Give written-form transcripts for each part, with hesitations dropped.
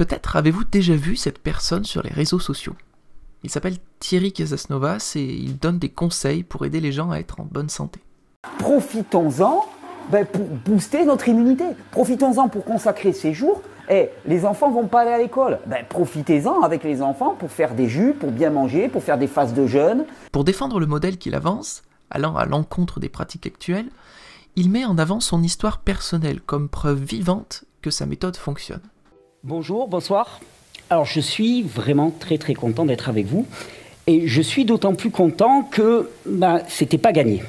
Peut-être avez-vous déjà vu cette personne sur les réseaux sociaux. Il s'appelle Thierry Casasnovas et il donne des conseils pour aider les gens à être en bonne santé. Profitons-en pour booster notre immunité. Profitons-en pour consacrer ces jours. Les enfants vont pas aller à l'école. Profitez-en avec les enfants pour faire des jus, pour bien manger, pour faire des phases de jeûne. Pour défendre le modèle qu'il avance, allant à l'encontre des pratiques actuelles, il met en avant son histoire personnelle comme preuve vivante que sa méthode fonctionne. Bonjour, bonsoir. Alors je suis vraiment très content d'être avec vous. Et je suis d'autant plus content que c'était pas gagné.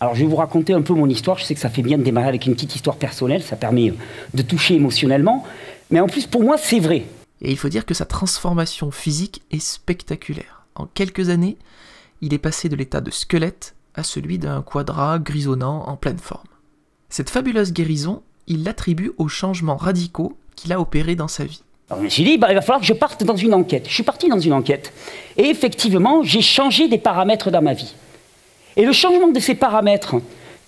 Alors je vais vous raconter un peu mon histoire, je sais que ça fait bien de démarrer avec une petite histoire personnelle, ça permet de toucher émotionnellement, mais en plus pour moi c'est vrai. Et il faut dire que sa transformation physique est spectaculaire. En quelques années, il est passé de l'état de squelette à celui d'un quadra grisonnant en pleine forme. Cette fabuleuse guérison, il l'attribue aux changements radicaux qu'il a opérés dans sa vie. Alors je me suis dit, il va falloir que je parte dans une enquête. Je suis parti dans une enquête et effectivement j'ai changé des paramètres dans ma vie. Et le changement de ces paramètres,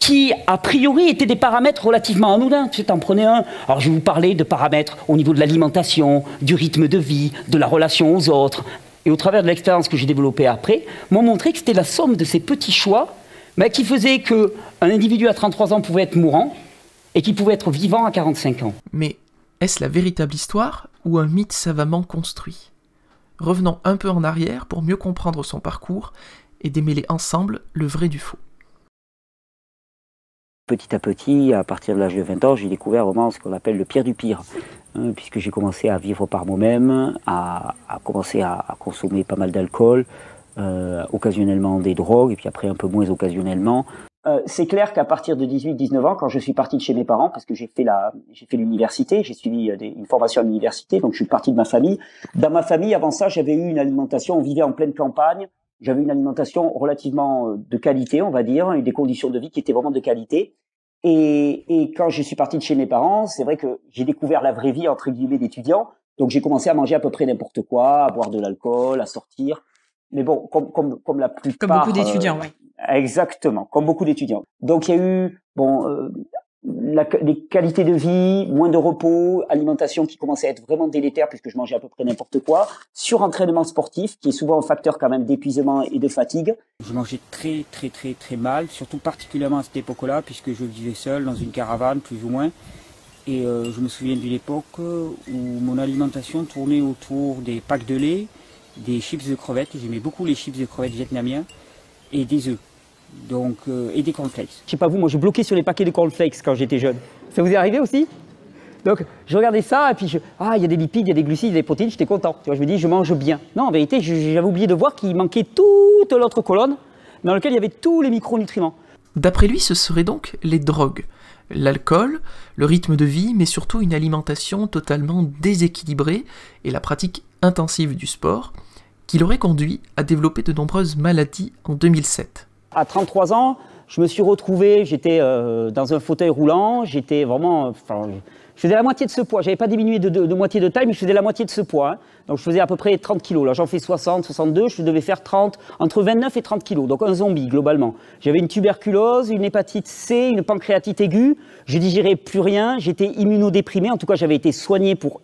qui a priori étaient des paramètres relativement anodins, tu en prenais un. Alors je vais vous parler de paramètres au niveau de l'alimentation, du rythme de vie, de la relation aux autres. Et au travers de l'expérience que j'ai développée après, m'ont montré que c'était la somme de ces petits choix qui faisait qu'un individu à 33 ans pouvait être mourant et qu'il pouvait être vivant à 45 ans. Mais est-ce la véritable histoire ou un mythe savamment construit? Revenons un peu en arrière pour mieux comprendre son parcours et démêler ensemble le vrai du faux. Petit à petit, à partir de l'âge de 20 ans, j'ai découvert vraiment ce qu'on appelle le pire du pire, puisque j'ai commencé à vivre par moi-même, à commencer à consommer pas mal d'alcool, occasionnellement des drogues, et puis après un peu moins occasionnellement. C'est clair qu'à partir de 18-19 ans, quand je suis parti de chez mes parents, parce que j'ai fait l'université, j'ai suivi une formation à l'université, donc je suis parti de ma famille. Dans ma famille, avant ça, j'avais eu une alimentation, on vivait en pleine campagne. J'avais une alimentation relativement de qualité, on va dire, et des conditions de vie qui étaient vraiment de qualité. Et quand je suis parti de chez mes parents, c'est vrai que j'ai découvert la vraie vie, entre guillemets, d'étudiant. Donc j'ai commencé à manger à peu près n'importe quoi, à boire de l'alcool, à sortir. Mais bon, comme la plupart... Comme beaucoup d'étudiants, oui. Exactement, comme beaucoup d'étudiants. Donc il y a eu les qualités de vie, moins de repos, alimentation qui commençait à être vraiment délétère puisque je mangeais à peu près n'importe quoi, surentraînement sportif qui est souvent un facteur quand même d'épuisement et de fatigue. Je mangeais très mal, surtout particulièrement à cette époque-là puisque je vivais seul dans une caravane plus ou moins et je me souviens d'une époque où mon alimentation tournait autour des packs de lait, des chips de crevettes, j'aimais beaucoup les chips de crevettes vietnamiens et des œufs. Donc, et des cornflakes. Je sais pas vous, moi je bloquais sur les paquets de cornflakes quand j'étais jeune. Ça vous est arrivé aussi? Donc je regardais ça et puis il y a des lipides, il y a des glucides, il y a des protéines, j'étais content. Tu vois, je me dis je mange bien. Non, en vérité, j'avais oublié de voir qu'il manquait toute l'autre colonne dans laquelle il y avait tous les micronutriments. D'après lui, ce seraient donc les drogues, l'alcool, le rythme de vie, mais surtout une alimentation totalement déséquilibrée et la pratique intensive du sport qui l'aurait conduit à développer de nombreuses maladies en 2007. À 33 ans, je me suis retrouvé, j'étais dans un fauteuil roulant, j'étais vraiment, je faisais la moitié de ce poids, j'avais pas diminué de moitié de taille, mais je faisais la moitié de ce poids, hein. Donc je faisais à peu près 30 kilos, là j'en fais 60, 62, je devais faire 30, entre 29 et 30 kilos, donc un zombie globalement. J'avais une tuberculose, une hépatite C, une pancréatite aiguë, je digérais plus rien, j'étais immunodéprimé, en tout cas j'avais été soigné pour,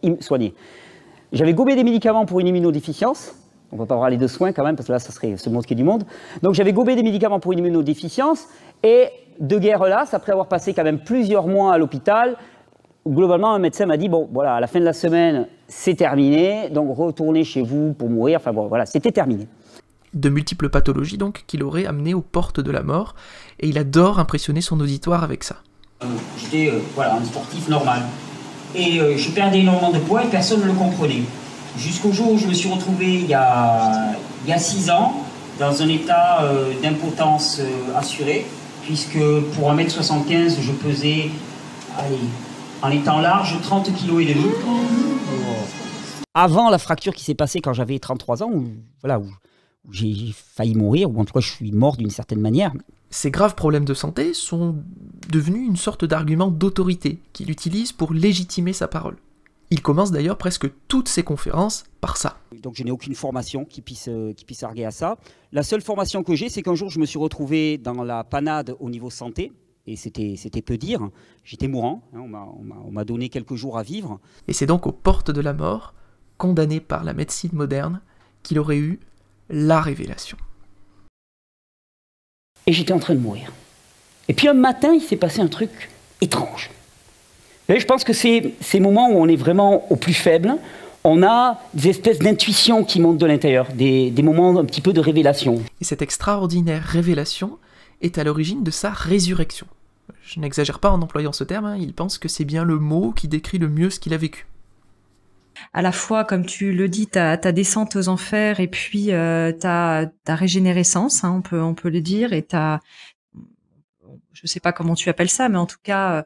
j'avais gobé des médicaments pour une immunodéficience. On ne va pas parler de soins quand même, parce que là, ça serait se moquer du monde. Donc j'avais gobé des médicaments pour une immunodéficience, et de guerre là, après avoir passé quand même plusieurs mois à l'hôpital, globalement, un médecin m'a dit, bon, voilà, à la fin de la semaine, c'est terminé, donc retournez chez vous pour mourir, enfin bon, voilà, c'était terminé. De multiples pathologies, donc, qui l'auraient amené aux portes de la mort, et il adore impressionner son auditoire avec ça. J'étais, voilà, un sportif normal, et je perdais énormément de poids et personne ne le comprenait. Jusqu'au jour où je me suis retrouvé, il y a 6 ans, dans un état d'impotence assurée, puisque pour 1m75, je pesais, allez, en étant large, 30 kg et demi. Avant la fracture qui s'est passée quand j'avais 33 ans, où j'ai failli mourir, ou en tout cas je suis mort d'une certaine manière. Ces graves problèmes de santé sont devenus une sorte d'argument d'autorité qu'il utilise pour légitimer sa parole. Il commence d'ailleurs presque toutes ses conférences par ça. Donc je n'ai aucune formation qui puisse arguer à ça. La seule formation que j'ai, c'est qu'un jour je me suis retrouvé dans la panade au niveau santé, et c'était peu dire, j'étais mourant, on m'a donné quelques jours à vivre. Et c'est donc aux portes de la mort condamné par la médecine moderne qu'il aurait eu la révélation. Et j'étais en train de mourir. Et puis un matin, il s'est passé un truc étrange. Et je pense que c'est ces moments où on est vraiment au plus faible, on a des espèces d'intuitions qui montent de l'intérieur, des moments un petit peu de révélation. Et cette extraordinaire révélation est à l'origine de sa résurrection. Je n'exagère pas en employant ce terme, hein, il pense que c'est bien le mot qui décrit le mieux ce qu'il a vécu. À la fois, comme tu le dis, ta descente aux enfers et puis ta régénérescence, hein, on peut le dire, et je ne sais pas comment tu appelles ça, mais en tout cas...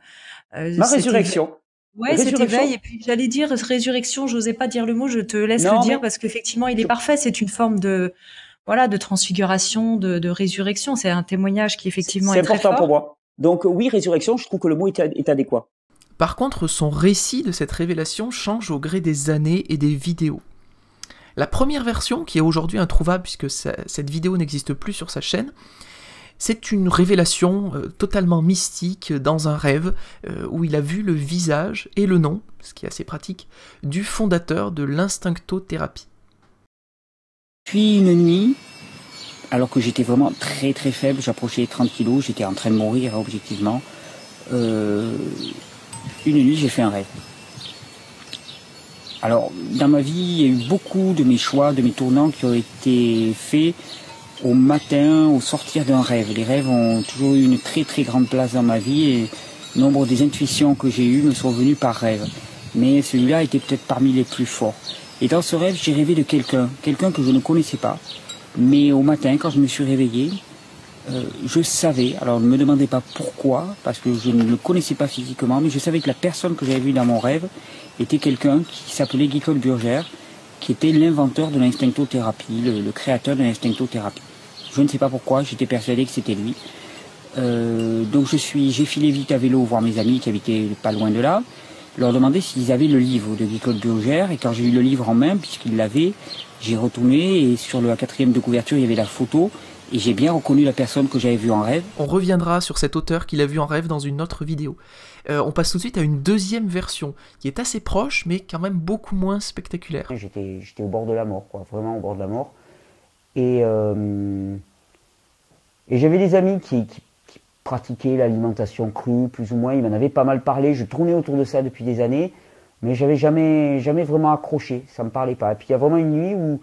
Ma résurrection. Oui, cet éveil, et puis j'allais dire résurrection, j'osais pas dire le mot, je te laisse le dire, mais... parce qu'effectivement, il est parfait, c'est une forme de... Voilà, de transfiguration, de résurrection, c'est un témoignage qui effectivement est très fort. C'est important pour moi. Donc oui, résurrection, je trouve que le mot est adéquat. Par contre, son récit de cette révélation change au gré des années et des vidéos. La première version, qui est aujourd'hui introuvable puisque cette vidéo n'existe plus sur sa chaîne, c'est une révélation totalement mystique dans un rêve où il a vu le visage et le nom, ce qui est assez pratique, du fondateur de l'instinctothérapie. Puis une nuit, alors que j'étais vraiment très très faible, j'approchais les 30 kilos, j'étais en train de mourir objectivement, une nuit j'ai fait un rêve. Alors dans ma vie, il y a eu beaucoup de mes choix, de mes tournants qui ont été faits au matin, au sortir d'un rêve. Les rêves ont toujours eu une très très grande place dans ma vie et nombre des intuitions que j'ai eues me sont venues par rêve. Mais celui-là était peut-être parmi les plus forts. Et dans ce rêve, j'ai rêvé de quelqu'un que je ne connaissais pas. Mais au matin, quand je me suis réveillé, je savais, alors ne me demandez pas pourquoi, parce que je ne le connaissais pas physiquement, mais je savais que la personne que j'avais vue dans mon rêve était quelqu'un qui s'appelait Guy-Claude Burger, qui était l'inventeur de l'instinctothérapie, le créateur de l'instinctothérapie. Je ne sais pas pourquoi, j'étais persuadé que c'était lui. Donc j'ai filé vite à vélo voir mes amis qui habitaient pas loin de là, leur demander s'ils avaient le livre de Guy-Claude Burger, et quand j'ai eu le livre en main, puisqu'ils l'avaient, j'ai retourné, et sur la quatrième de couverture, il y avait la photo, et j'ai bien reconnu la personne que j'avais vue en rêve. On reviendra sur cet auteur qu'il a vu en rêve dans une autre vidéo. On passe tout de suite à une deuxième version, qui est assez proche, mais quand même beaucoup moins spectaculaire. J'étais au bord de la mort, quoi, vraiment au bord de la mort, et j'avais des amis qui pratiquer l'alimentation crue, plus ou moins, il m'en avait pas mal parlé, je tournais autour de ça depuis des années, mais j'avais jamais vraiment accroché, ça me parlait pas. Et puis il y a vraiment une nuit où,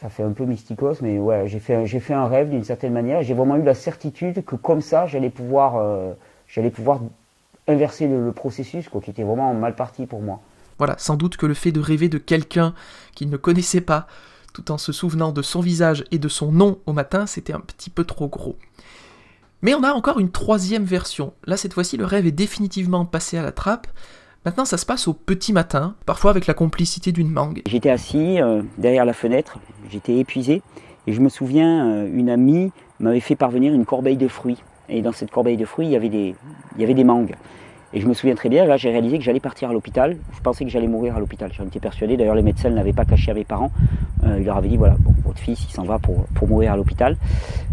ça fait un peu mysticos, mais ouais, j'ai fait un rêve d'une certaine manière, j'ai vraiment eu la certitude que comme ça, j'allais pouvoir inverser le processus, quoi, qui était vraiment mal parti pour moi. Voilà, sans doute que le fait de rêver de quelqu'un qu'il ne connaissait pas, tout en se souvenant de son visage et de son nom au matin, c'était un petit peu trop gros. Mais on a encore une troisième version. Là, cette fois-ci, le rêve est définitivement passé à la trappe. Maintenant, ça se passe au petit matin, parfois avec la complicité d'une mangue. J'étais assis derrière la fenêtre, j'étais épuisé. Et je me souviens, une amie m'avait fait parvenir une corbeille de fruits. Et dans cette corbeille de fruits, il y avait des mangues. Et je me souviens très bien, là, j'ai réalisé que j'allais partir à l'hôpital. Je pensais que j'allais mourir à l'hôpital. J'en étais persuadé. D'ailleurs, les médecins ne l'avaient pas caché à mes parents. Ils leur avaient dit, voilà, bon, votre fils, il s'en va pour mourir à l'hôpital.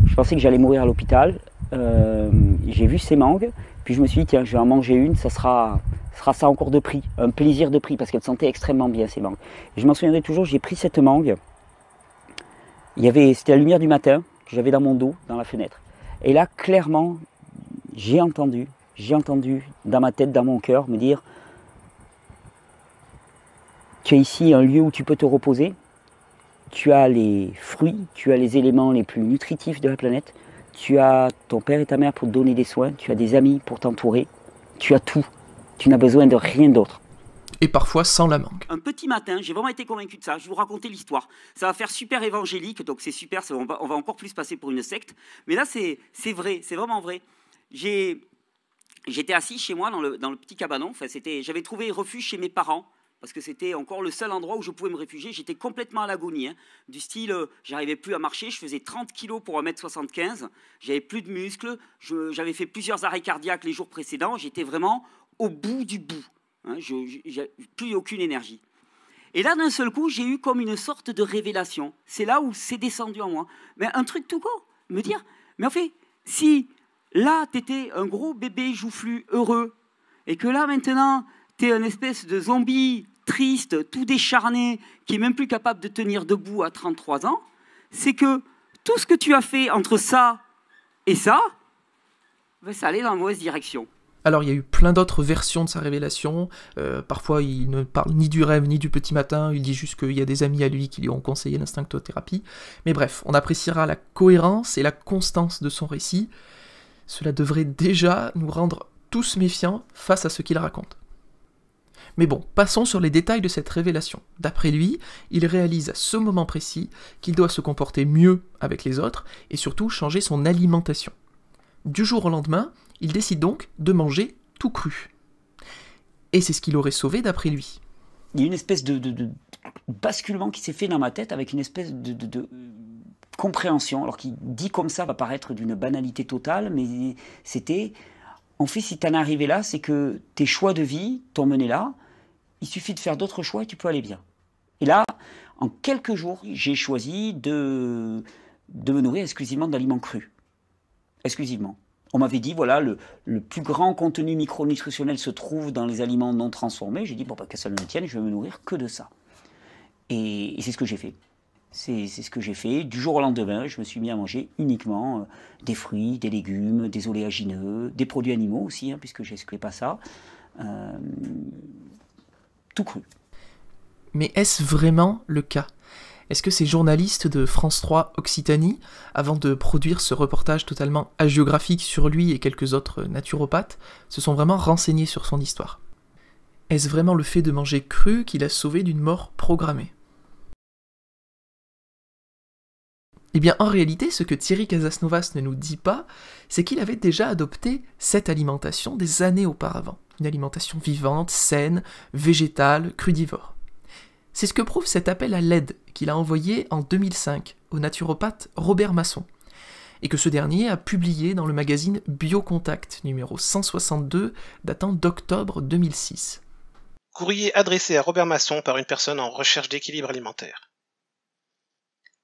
Je pensais que j'allais mourir à l'hôpital. J'ai vu ces mangues, puis je me suis dit tiens, je vais en manger une, ça sera ça encore de prix, un plaisir de prix, parce qu'elles sentaient extrêmement bien ces mangues. Et je m'en souviendrai toujours, j'ai pris cette mangue, c'était la lumière du matin que j'avais dans mon dos, dans la fenêtre, et là clairement j'ai entendu dans ma tête, dans mon cœur me dire tu as ici un lieu où tu peux te reposer, tu as les fruits, tu as les éléments les plus nutritifs de la planète. Tu as ton père et ta mère pour te donner des soins, tu as des amis pour t'entourer, tu as tout, tu n'as besoin de rien d'autre. Et parfois sans la mangue. Un petit matin, j'ai vraiment été convaincu de ça, je vais vous raconter l'histoire. Ça va faire super évangélique, donc c'est super, on va encore plus passer pour une secte. Mais là, c'est vrai, c'est vraiment vrai. J'étais assis chez moi dans le petit cabanon, enfin, j'avais trouvé refuge chez mes parents, parce que c'était encore le seul endroit où je pouvais me réfugier. J'étais complètement à l'agonie, hein, du style, j'arrivais plus à marcher, je faisais 30 kilos pour 1m75, j'avais plus de muscles, j'avais fait plusieurs arrêts cardiaques les jours précédents, j'étais vraiment au bout du bout, hein, plus aucune énergie. Et là, d'un seul coup, j'ai eu comme une sorte de révélation. C'est là où c'est descendu en moi. Mais un truc tout court, me dire, mais en fait, si là, tu étais un gros bébé joufflu, heureux, et que là, maintenant... T'es une espèce de zombie triste, tout décharné, qui n'est même plus capable de tenir debout à 33 ans, c'est que tout ce que tu as fait entre ça et ça, ben ça allait dans la mauvaise direction. Alors, il y a eu plein d'autres versions de sa révélation. Parfois, il ne parle ni du rêve, ni du petit matin. Il dit juste qu'il y a des amis à lui qui lui ont conseillé l'instinctothérapie. Mais bref, on appréciera la cohérence et la constance de son récit. Cela devrait déjà nous rendre tous méfiants face à ce qu'il raconte. Mais bon, passons sur les détails de cette révélation. D'après lui, il réalise à ce moment précis qu'il doit se comporter mieux avec les autres et surtout changer son alimentation. Du jour au lendemain, il décide donc de manger tout cru. Et c'est ce qui l'aurait sauvé d'après lui. Il y a une espèce de basculement qui s'est fait dans ma tête avec une espèce de compréhension. Alors qu'il dit comme ça va paraître d'une banalité totale, mais c'était... En fait, si tu en es arrivé là, c'est que tes choix de vie t'ont mené là. Il suffit de faire d'autres choix et tu peux aller bien. Et là, en quelques jours, j'ai choisi de me nourrir exclusivement d'aliments crus. Exclusivement. On m'avait dit, voilà, le plus grand contenu micronutritionnel se trouve dans les aliments non transformés. J'ai dit, bon, bah, qu'à ça ne me tienne, je vais me nourrir que de ça. Et c'est ce que j'ai fait. C'est ce que j'ai fait. Du jour au lendemain, je me suis mis à manger uniquement des fruits, des légumes, des oléagineux, des produits animaux aussi, hein, puisque je n'excluais pas ça. Tout cru. Mais est-ce vraiment le cas? Est-ce que ces journalistes de France 3 Occitanie, avant de produire ce reportage totalement hagiographique sur lui et quelques autres naturopathes, se sont vraiment renseignés sur son histoire? Est-ce vraiment le fait de manger cru qui l'a sauvé d'une mort programmée? Eh bien, en réalité, ce que Thierry Casasnovas ne nous dit pas, c'est qu'il avait déjà adopté cette alimentation des années auparavant. Une alimentation vivante, saine, végétale, crudivore. C'est ce que prouve cet appel à l'aide qu'il a envoyé en 2005 au naturopathe Robert Masson, et que ce dernier a publié dans le magazine Biocontact, numéro 162, datant d'octobre 2006. Courrier adressé à Robert Masson par une personne en recherche d'équilibre alimentaire.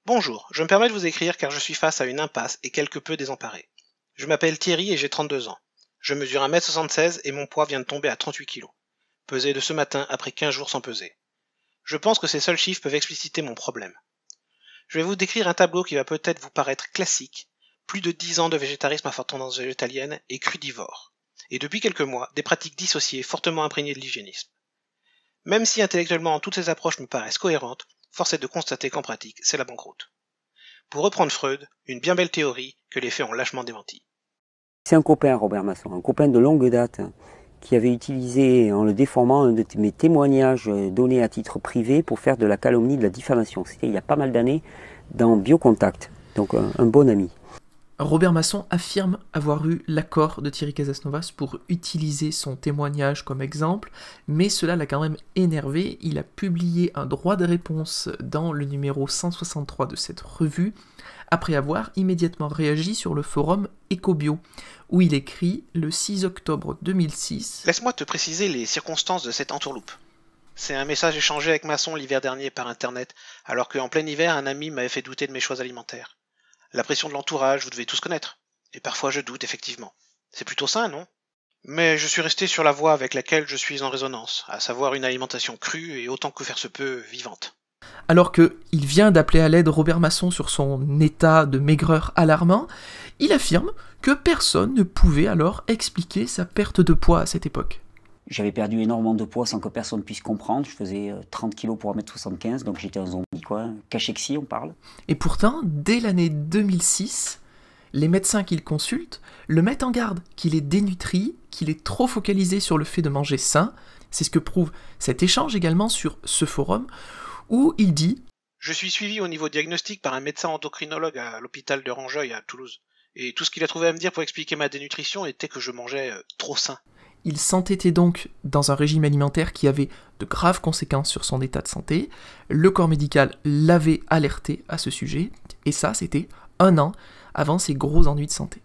Bonjour, je me permets de vous écrire car je suis face à une impasse et quelque peu désemparé. Je m'appelle Thierry et j'ai 32 ans. Je mesure 1m76 et mon poids vient de tomber à 38 kg. Pesé de ce matin après 15 jours sans peser. Je pense que ces seuls chiffres peuvent expliciter mon problème. Je vais vous décrire un tableau qui va peut-être vous paraître classique. Plus de 10 ans de végétarisme à forte tendance végétalienne et crudivore. Et depuis quelques mois, des pratiques dissociées fortement imprégnées de l'hygiénisme. Même si intellectuellement toutes ces approches me paraissent cohérentes, force est de constater qu'en pratique, c'est la banqueroute. Pour reprendre Freud, une bien belle théorie que les faits ont lâchement démentie. C'est un copain, Robert Masson, un copain de longue date, qui avait utilisé, en le déformant, un de mes témoignages donnés à titre privé pour faire de la calomnie, de la diffamation. C'était il y a pas mal d'années dans Biocontact, donc un bon ami. Robert Masson affirme avoir eu l'accord de Thierry Casasnovas pour utiliser son témoignage comme exemple, mais cela l'a quand même énervé. Il a publié un droit de réponse dans le numéro 163 de cette revue, après avoir immédiatement réagi sur le forum EcoBio, où il écrit le 6 octobre 2006 « Laisse-moi te préciser les circonstances de cette entourloupe. C'est un message échangé avec Masson l'hiver dernier par internet, alors qu'en plein hiver, un ami m'avait fait douter de mes choix alimentaires. La pression de l'entourage, vous devez tous connaître. Et parfois je doute, effectivement. C'est plutôt sain, non? Mais je suis resté sur la voie avec laquelle je suis en résonance, à savoir une alimentation crue et autant que faire se peut, vivante. » Alors que il vient d'appeler à l'aide Robert Masson sur son état de maigreur alarmant, il affirme que personne ne pouvait alors expliquer sa perte de poids à cette époque. J'avais perdu énormément de poids sans que personne puisse comprendre. Je faisais 30 kg pour 1m75, donc j'étais un zombie, quoi. Cachexie, on parle. Et pourtant, dès l'année 2006, les médecins qu'il consulte le mettent en garde, qu'il est dénutri, qu'il est trop focalisé sur le fait de manger sain. C'est ce que prouve cet échange également sur ce forum, où il dit « Je suis suivi au niveau diagnostic par un médecin endocrinologue à l'hôpital de Rangeuil à Toulouse. Et tout ce qu'il a trouvé à me dire pour expliquer ma dénutrition était que je mangeais trop sain. » Il s'entêtait donc dans un régime alimentaire qui avait de graves conséquences sur son état de santé. Le corps médical l'avait alerté à ce sujet, et ça, c'était 1 an avant ses gros ennuis de santé.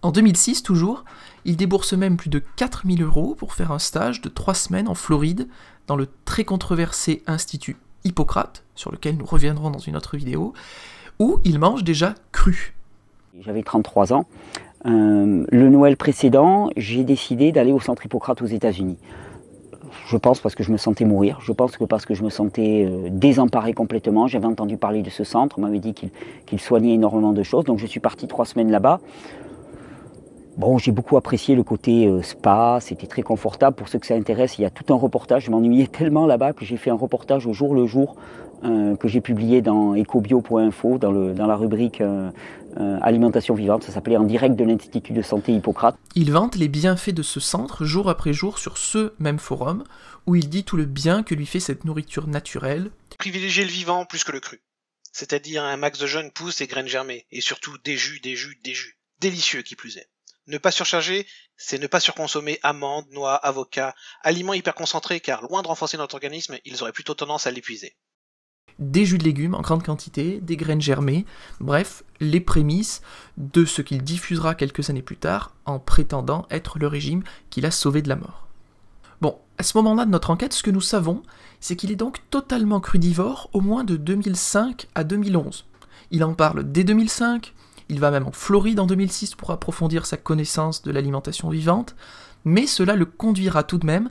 En 2006, toujours, il débourse même plus de 4 000 € pour faire un stage de 3 semaines en Floride, dans le très controversé Institut Hippocrate, sur lequel nous reviendrons dans une autre vidéo, où il mange déjà cru. J'avais 33 ans. Le Noël précédent, j'ai décidé d'aller au centre Hippocrate aux États-Unis. je pense parce que je me sentais mourir, je pense que parce que je me sentais désemparé complètement. J'avais entendu parler de ce centre, on m'avait dit qu'il soignait énormément de choses, donc je suis parti 3 semaines là-bas. Bon, j'ai beaucoup apprécié le côté spa, c'était très confortable. Pour ceux que ça intéresse, il y a tout un reportage. Je m'ennuyais tellement là-bas que j'ai fait un reportage au jour le jour que j'ai publié dans EcoBio.info, dans la rubrique alimentation vivante. Ça s'appelait « En direct de l'Institut de santé Hippocrate ». Il vante les bienfaits de ce centre jour après jour sur ce même forum, où il dit tout le bien que lui fait cette nourriture naturelle. Privilégier le vivant plus que le cru, c'est-à-dire un max de jeunes pousses et graines germées, et surtout des jus, délicieux qui plus est. Ne pas surcharger, c'est ne pas surconsommer amandes, noix, avocats, aliments hyperconcentrés car loin de renforcer notre organisme, ils auraient plutôt tendance à l'épuiser. Des jus de légumes en grande quantité, des graines germées, bref, les prémices de ce qu'il diffusera quelques années plus tard en prétendant être le régime qu'il a sauvé de la mort. Bon, à ce moment-là de notre enquête, ce que nous savons, c'est qu'il est donc totalement crudivore au moins de 2005 à 2011. Il en parle dès 2005. Il va même en Floride en 2006 pour approfondir sa connaissance de l'alimentation vivante, mais cela le conduira tout de même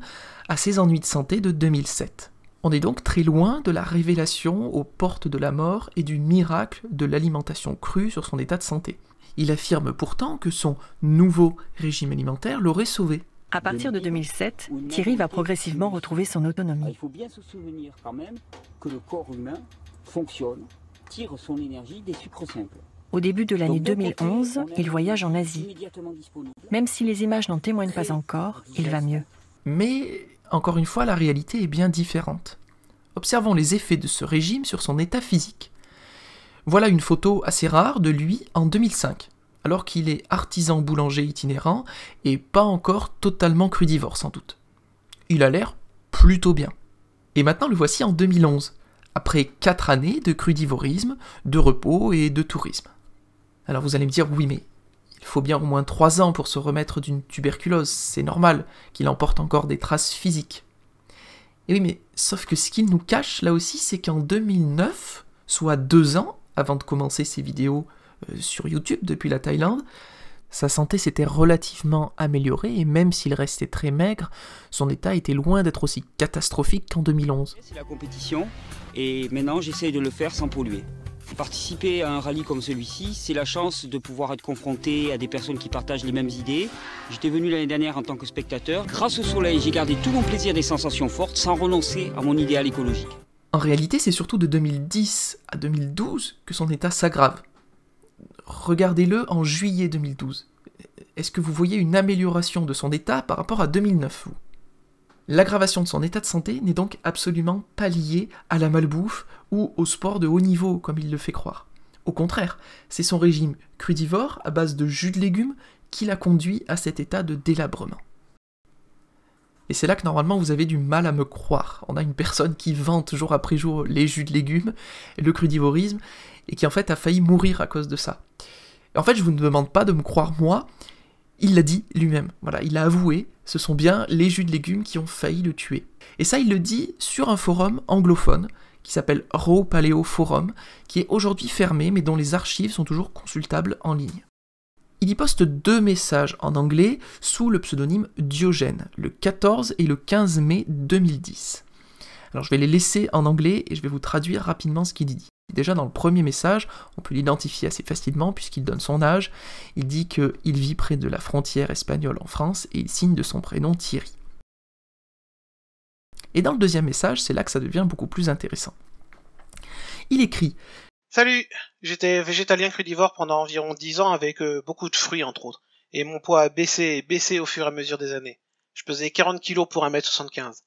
à ses ennuis de santé de 2007. On est donc très loin de la révélation aux portes de la mort et du miracle de l'alimentation crue sur son état de santé. Il affirme pourtant que son nouveau régime alimentaire l'aurait sauvé. À partir de 2007, Thierry va progressivement retrouver son autonomie. Il faut bien se souvenir quand même que le corps humain fonctionne, tire son énergie des sucres simples. Au début de l'année 2011, il voyage en Asie. Même si les images n'en témoignent pas encore, il va mieux. Mais, encore une fois, la réalité est bien différente. Observons les effets de ce régime sur son état physique. Voilà une photo assez rare de lui en 2005, alors qu'il est artisan boulanger itinérant et pas encore totalement crudivore sans doute. Il a l'air plutôt bien. Et maintenant le voici en 2011, après 4 années de crudivorisme, de repos et de tourisme. Alors vous allez me dire, oui mais il faut bien au moins 3 ans pour se remettre d'une tuberculose, c'est normal qu'il emporte encore des traces physiques. Et oui mais, sauf que ce qu'il nous cache là aussi, c'est qu'en 2009, soit 2 ans avant de commencer ses vidéos sur YouTube depuis la Thaïlande, sa santé s'était relativement améliorée et même s'il restait très maigre, son état était loin d'être aussi catastrophique qu'en 2011. C'est la compétition et maintenant j'essaye de le faire sans polluer. Participer à un rallye comme celui-ci, c'est la chance de pouvoir être confronté à des personnes qui partagent les mêmes idées. J'étais venu l'année dernière en tant que spectateur. Grâce au soleil, j'ai gardé tout mon plaisir des sensations fortes sans renoncer à mon idéal écologique. En réalité, c'est surtout de 2010 à 2012 que son état s'aggrave. Regardez-le en juillet 2012. Est-ce que vous voyez une amélioration de son état par rapport à 2009 ? L'aggravation de son état de santé n'est donc absolument pas liée à la malbouffe ou au sport de haut niveau, comme il le fait croire. Au contraire, c'est son régime crudivore, à base de jus de légumes, qui l'a conduit à cet état de délabrement. Et c'est là que normalement vous avez du mal à me croire. On a une personne qui vante jour après jour les jus de légumes, le crudivorisme, et qui en fait a failli mourir à cause de ça. Et en fait, je vous ne demande pas de me croire moi, il l'a dit lui-même, voilà, il a avoué, ce sont bien les jus de légumes qui ont failli le tuer. Et ça, il le dit sur un forum anglophone, qui s'appelle Raw Paleo Forum, qui est aujourd'hui fermé, mais dont les archives sont toujours consultables en ligne. Il y poste 2 messages en anglais sous le pseudonyme Diogène, le 14 et le 15 mai 2010. Alors je vais les laisser en anglais et je vais vous traduire rapidement ce qu'il dit. Déjà dans le premier message, on peut l'identifier assez facilement puisqu'il donne son âge. Il dit qu'il vit près de la frontière espagnole en France et il signe de son prénom Thierry. Et dans le deuxième message, c'est là que ça devient beaucoup plus intéressant. Il écrit « Salut, j'étais végétalien crudivore pendant environ 10 ans avec beaucoup de fruits entre autres, et mon poids a baissé au fur et à mesure des années. Je pesais 40 kilos pour 1m75.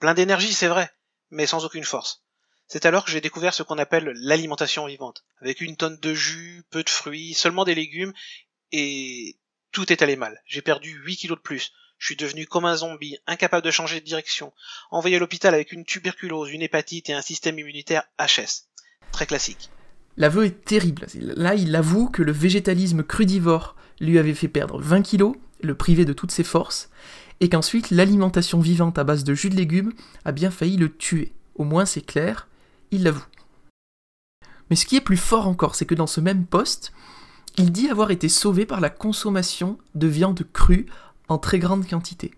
Plein d'énergie, c'est vrai, mais sans aucune force. C'est alors que j'ai découvert ce qu'on appelle l'alimentation vivante, avec une tonne de jus, peu de fruits, seulement des légumes, et tout est allé mal. J'ai perdu 8 kilos de plus, je suis devenu comme un zombie, incapable de changer de direction, envoyé à l'hôpital avec une tuberculose, une hépatite et un système immunitaire HS. Très classique. » L'aveu est terrible, là il avoue que le végétalisme crudivore lui avait fait perdre 20 kilos, le priver de toutes ses forces, et qu'ensuite l'alimentation vivante à base de jus de légumes a bien failli le tuer. Au moins c'est clair, il l'avoue. Mais ce qui est plus fort encore, c'est que dans ce même poste, il dit avoir été sauvé par la consommation de viande crue en très grande quantité.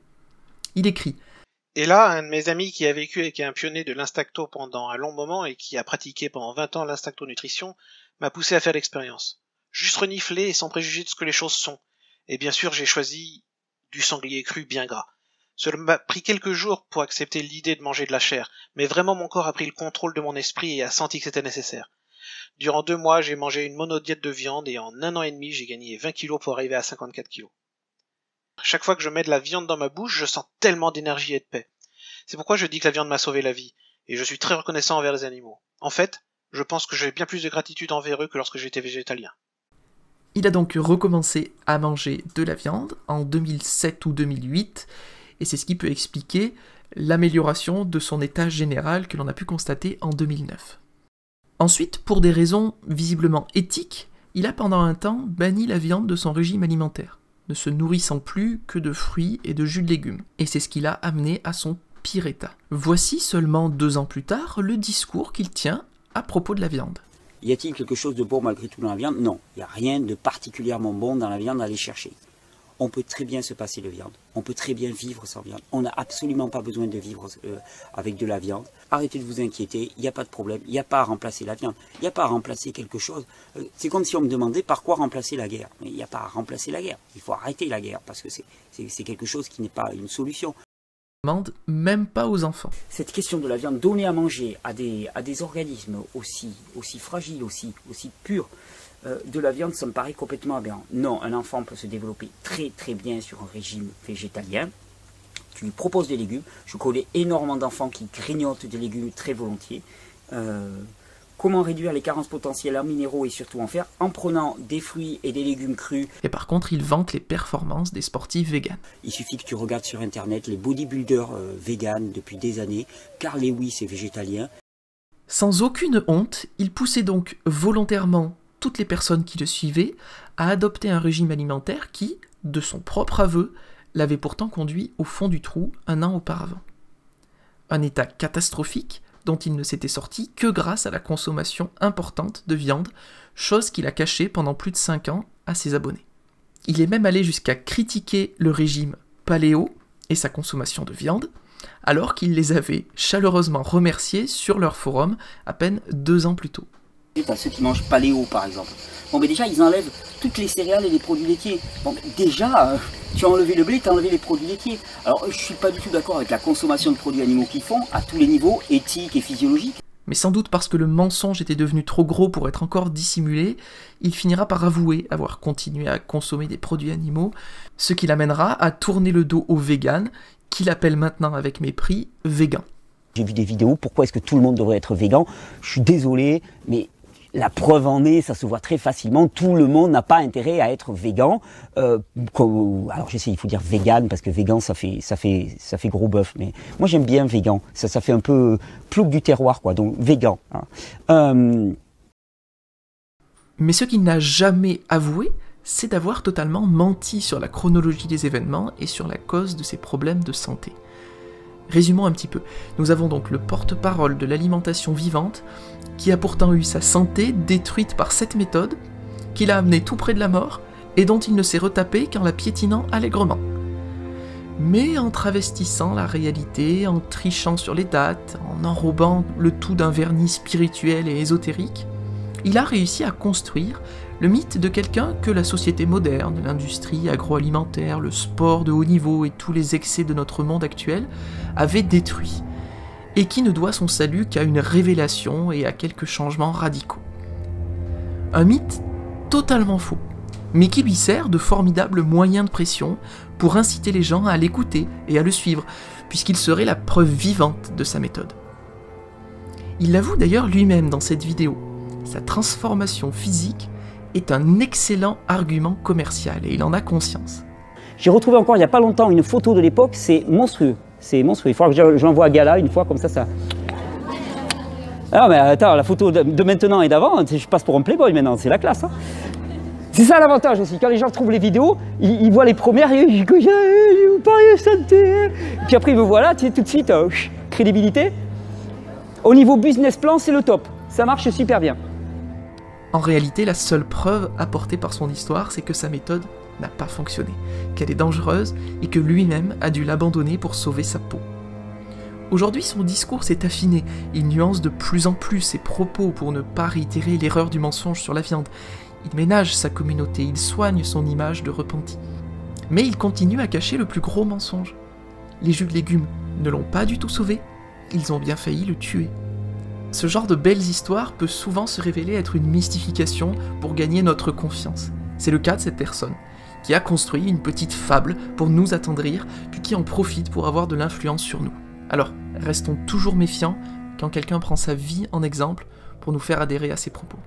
Il écrit Et là, un de mes amis qui a vécu et qui est un pionnier de l'instacto pendant un long moment et qui a pratiqué pendant 20 ans l'instacto-nutrition, m'a poussé à faire l'expérience. Juste renifler et sans préjuger de ce que les choses sont. Et bien sûr, j'ai choisi du sanglier cru bien gras. Cela m'a pris quelques jours pour accepter l'idée de manger de la chair, mais vraiment mon corps a pris le contrôle de mon esprit et a senti que c'était nécessaire. Durant 2 mois, j'ai mangé une monodiète de viande et en 1 an et demi, j'ai gagné 20 kilos pour arriver à 54 kilos. Chaque fois que je mets de la viande dans ma bouche, je sens tellement d'énergie et de paix. C'est pourquoi je dis que la viande m'a sauvé la vie, et je suis très reconnaissant envers les animaux. En fait, je pense que j'ai bien plus de gratitude envers eux que lorsque j'étais végétalien. Il a donc recommencé à manger de la viande en 2007 ou 2008, et c'est ce qui peut expliquer l'amélioration de son état général que l'on a pu constater en 2009. Ensuite, pour des raisons visiblement éthiques, il a pendant un temps banni la viande de son régime alimentaire, ne se nourrissant plus que de fruits et de jus de légumes. Et c'est ce qui l'a amené à son pire état. Voici seulement 2 ans plus tard le discours qu'il tient à propos de la viande. Y a-t-il quelque chose de bon malgré tout dans la viande? Non, il n'y a rien de particulièrement bon dans la viande à aller chercher. On peut très bien se passer de viande, on peut très bien vivre sans viande, on n'a absolument pas besoin de vivre avec de la viande. Arrêtez de vous inquiéter, il n'y a pas de problème, il n'y a pas à remplacer la viande, il n'y a pas à remplacer quelque chose. C'est comme si on me demandait par quoi remplacer la guerre, mais il n'y a pas à remplacer la guerre, il faut arrêter la guerre parce que c'est quelque chose qui n'est pas une solution. Même pas aux enfants. Cette question de la viande donnée à manger à des organismes aussi fragiles, aussi purs, de la viande, ça me paraît complètement aberrant. Non, un enfant peut se développer très bien sur un régime végétalien. Tu lui proposes des légumes. Je connais énormément d'enfants qui grignotent des légumes très volontiers. Comment réduire les carences potentielles en minéraux et surtout en fer en prenant des fruits et des légumes crus. Et par contre, il vante les performances des sportifs véganes. Il suffit que tu regardes sur internet les bodybuilders véganes depuis des années, car Lewis est végétalien. Sans aucune honte, il poussait donc volontairement toutes les personnes qui le suivaient à adopter un régime alimentaire qui, de son propre aveu, l'avait pourtant conduit au fond du trou 1 an auparavant. Un état catastrophique dont il ne s'était sorti que grâce à la consommation importante de viande, chose qu'il a cachée pendant plus de 5 ans à ses abonnés. Il est même allé jusqu'à critiquer le régime paléo et sa consommation de viande, alors qu'il les avait chaleureusement remerciés sur leur forum à peine 2 ans plus tôt. À ceux qui mangent paléo par exemple, bon mais déjà ils enlèvent toutes les céréales et les produits laitiers, bon déjà tu as enlevé le blé, tu as enlevé les produits laitiers, alors je suis pas du tout d'accord avec la consommation de produits animaux qu'ils font à tous les niveaux, éthiques et physiologiques. Mais sans doute parce que le mensonge était devenu trop gros pour être encore dissimulé, il finira par avouer avoir continué à consommer des produits animaux, ce qui l'amènera à tourner le dos aux véganes, qu'il appelle maintenant avec mépris végans. J'ai vu des vidéos, pourquoi est-ce que tout le monde devrait être végan? Je suis désolé, mais la preuve en est, ça se voit très facilement, tout le monde n'a pas intérêt à être végan. Alors j'essaie, il faut dire végane, parce que végan ça fait gros bœuf, mais moi j'aime bien végan, ça fait un peu plouc du terroir quoi, donc végan. Hein. Mais ce qu'il n'a jamais avoué, c'est d'avoir totalement menti sur la chronologie des événements et sur la cause de ses problèmes de santé. Résumons un petit peu, nous avons donc le porte-parole de l'alimentation vivante qui a pourtant eu sa santé détruite par cette méthode, qui l'a amené tout près de la mort et dont il ne s'est retapé qu'en la piétinant allègrement. Mais en travestissant la réalité, en trichant sur les dates, en enrobant le tout d'un vernis spirituel et ésotérique, il a réussi à construire le mythe de quelqu'un que la société moderne, l'industrie agroalimentaire, le sport de haut niveau et tous les excès de notre monde actuel avaient détruit, et qui ne doit son salut qu'à une révélation et à quelques changements radicaux. Un mythe totalement faux, mais qui lui sert de formidable moyen de pression pour inciter les gens à l'écouter et à le suivre, puisqu'il serait la preuve vivante de sa méthode. Il l'avoue d'ailleurs lui-même dans cette vidéo, sa transformation physique est un excellent argument commercial, et il en a conscience. J'ai retrouvé encore il n'y a pas longtemps une photo de l'époque, c'est monstrueux. C'est monstrueux, il faudra que je l'envoie à Gala une fois, comme ça... Ah mais attends, la photo de maintenant et d'avant, je passe pour un playboy maintenant, c'est la classe. Hein. C'est ça l'avantage aussi, quand les gens retrouvent les vidéos, ils voient les premières, ils disent « vous parlez de santé !» Puis après ils me voient là, tu sais, tout de suite, crédibilité. Au niveau business plan, c'est le top, ça marche super bien. En réalité, la seule preuve apportée par son histoire, c'est que sa méthode n'a pas fonctionné, qu'elle est dangereuse et que lui-même a dû l'abandonner pour sauver sa peau. Aujourd'hui, son discours s'est affiné, il nuance de plus en plus ses propos pour ne pas réitérer l'erreur du mensonge sur la viande. Il ménage sa communauté, il soigne son image de repenti. Mais il continue à cacher le plus gros mensonge. Les jus de légumes ne l'ont pas du tout sauvé, ils ont bien failli le tuer. Ce genre de belles histoires peut souvent se révéler être une mystification pour gagner notre confiance. C'est le cas de cette personne, qui a construit une petite fable pour nous attendrir, puis qui en profite pour avoir de l'influence sur nous. Alors, restons toujours méfiants quand quelqu'un prend sa vie en exemple pour nous faire adhérer à ses propos.